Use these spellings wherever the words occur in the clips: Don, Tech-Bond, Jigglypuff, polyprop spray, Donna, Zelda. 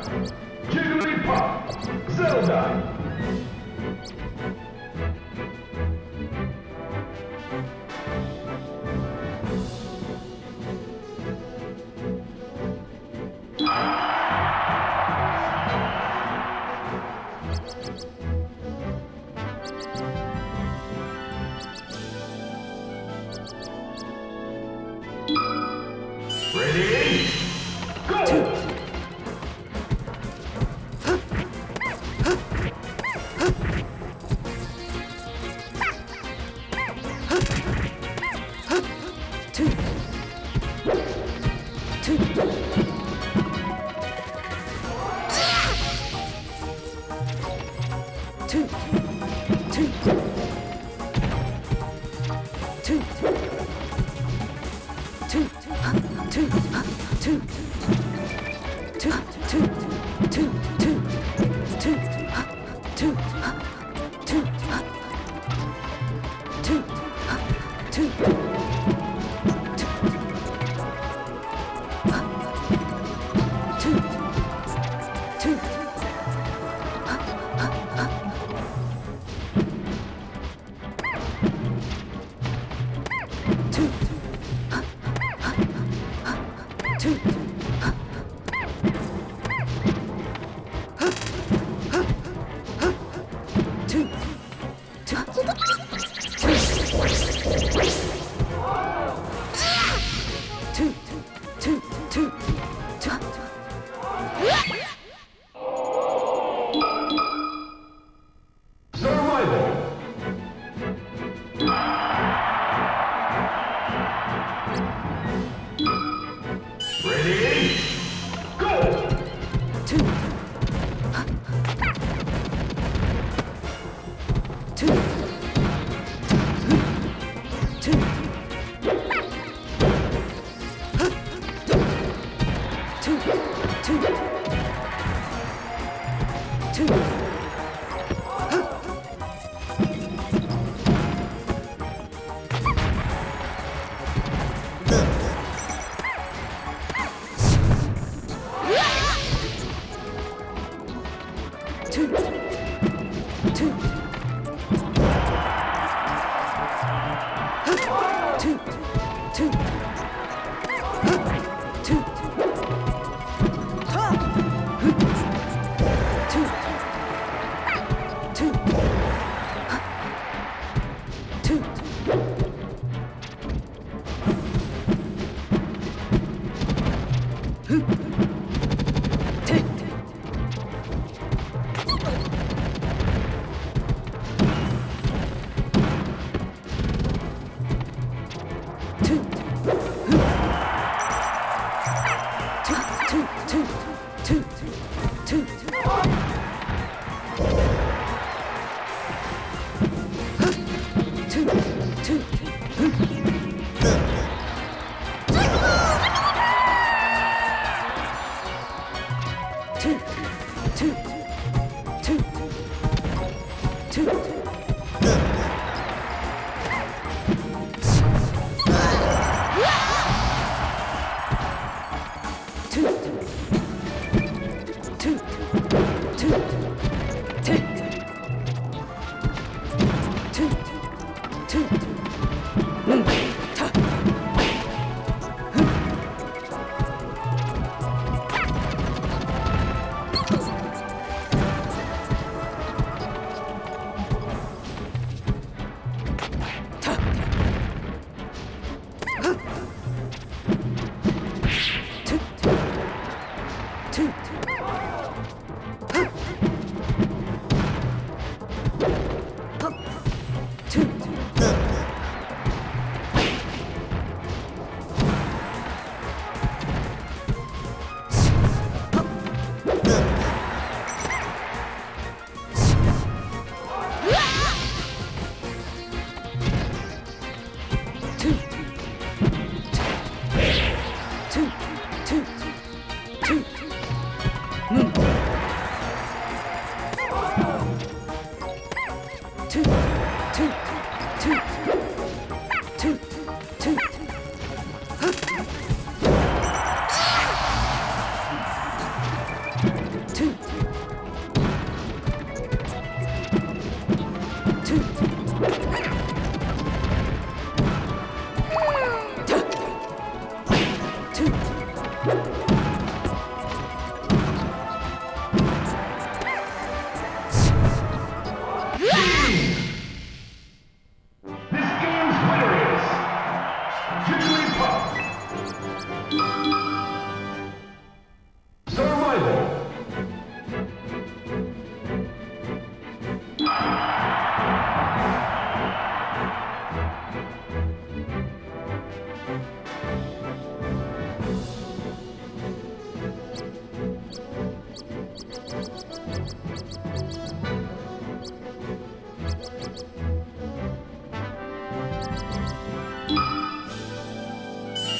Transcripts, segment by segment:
Jigglypuff, Zelda.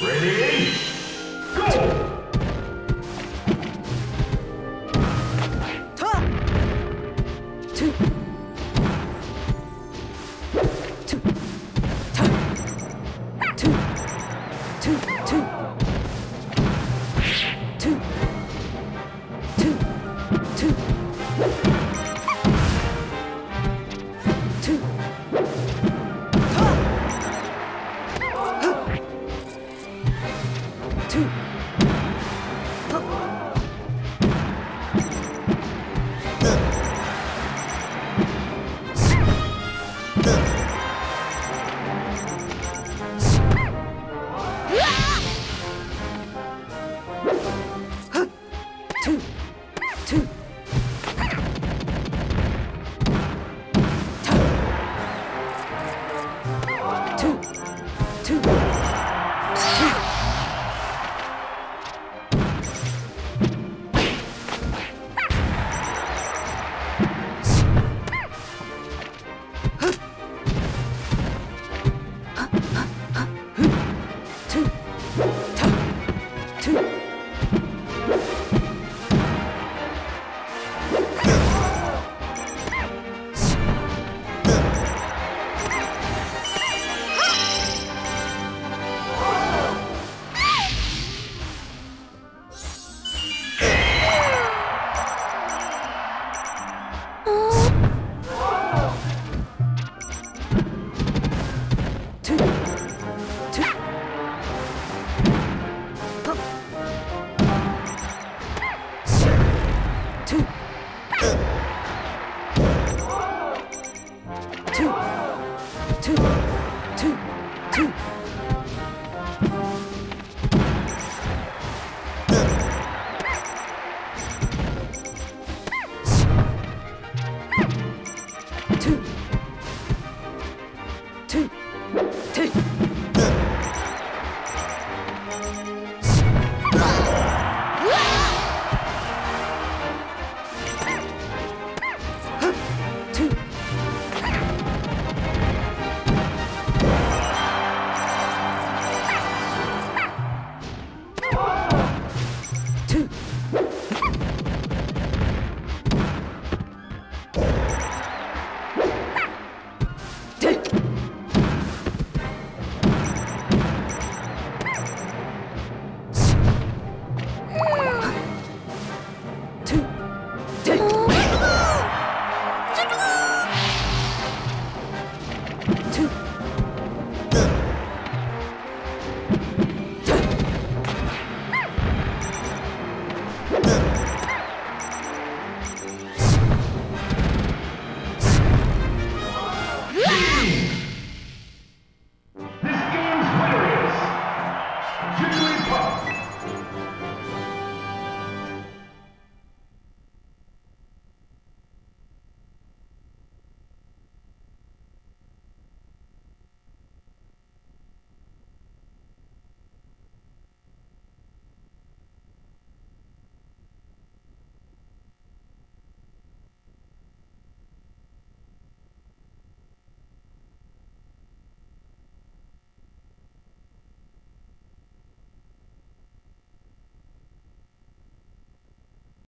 Ready? Go! Two.